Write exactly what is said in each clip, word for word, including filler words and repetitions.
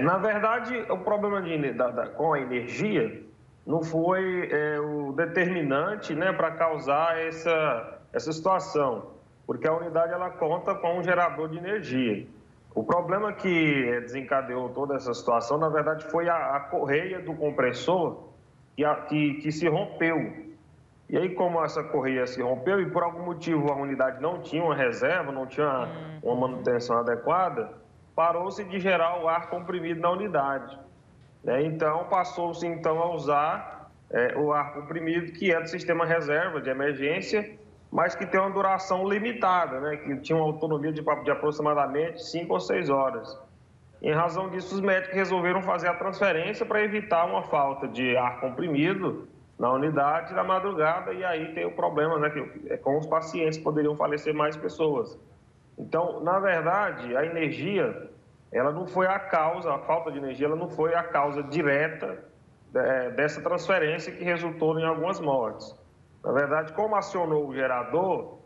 Na verdade, o problema de, da, da, com a energia não foi é, o determinante, né, para causar essa, essa situação, porque a unidade ela conta com um gerador de energia. O problema que desencadeou toda essa situação, na verdade, foi a, a correia do compressor que, a, que, que se rompeu. E aí, como essa correia se rompeu e por algum motivo a unidade não tinha uma reserva, não tinha uma manutenção adequada, parou-se de gerar o ar comprimido na unidade. Né? Então, passou-se então a usar é, o ar comprimido, que é do sistema reserva de emergência, mas que tem uma duração limitada, né? Que tinha uma autonomia de, de aproximadamente cinco ou seis horas. Em razão disso, os médicos resolveram fazer a transferência para evitar uma falta de ar comprimido na unidade da madrugada, e aí tem o problema, né, que com os pacientes poderiam falecer mais pessoas. Então, na verdade, a energia, ela não foi a causa, a falta de energia, ela não foi a causa direta é, dessa transferência que resultou em algumas mortes. Na verdade, como acionou o gerador,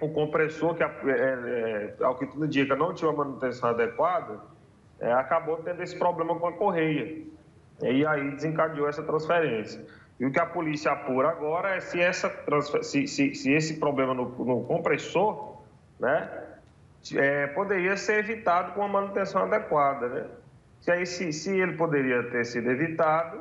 o compressor, que é, é, ao que tudo indica, não tinha uma manutenção adequada, é, acabou tendo esse problema com a correia, e aí desencadeou essa transferência. E o que a polícia apura agora é se, essa, se, se, se esse problema no, no compressor, né, é, poderia ser evitado com uma manutenção adequada. Né? Se, aí, se, se ele poderia ter sido evitado,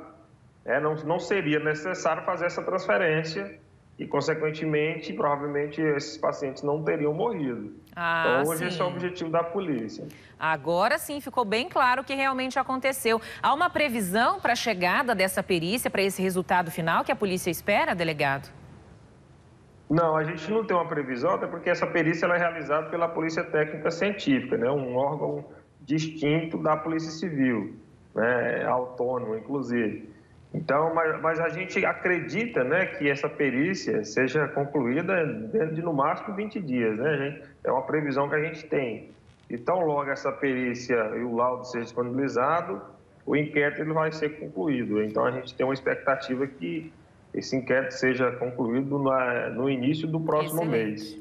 é, não, não seria necessário fazer essa transferência e, consequentemente, provavelmente esses pacientes não teriam morrido. Ah, então, hoje sim. Esse é o objetivo da polícia. Agora sim, ficou bem claro o que realmente aconteceu. Há uma previsão para a chegada dessa perícia, para esse resultado final que a polícia espera, delegado? Não, a gente não tem uma previsão, até porque essa perícia ela é realizada pela Polícia Técnica Científica, né? Um órgão distinto da Polícia Civil, né? Autônomo, inclusive. Então, mas, mas a gente acredita, né, que essa perícia seja concluída dentro de, no máximo, vinte dias. Né, gente? É uma previsão que a gente tem. Então, logo essa perícia e o laudo seja disponibilizado, o inquérito ele vai ser concluído. Então, a gente tem uma expectativa que esse inquérito seja concluído na, no início do próximo mês.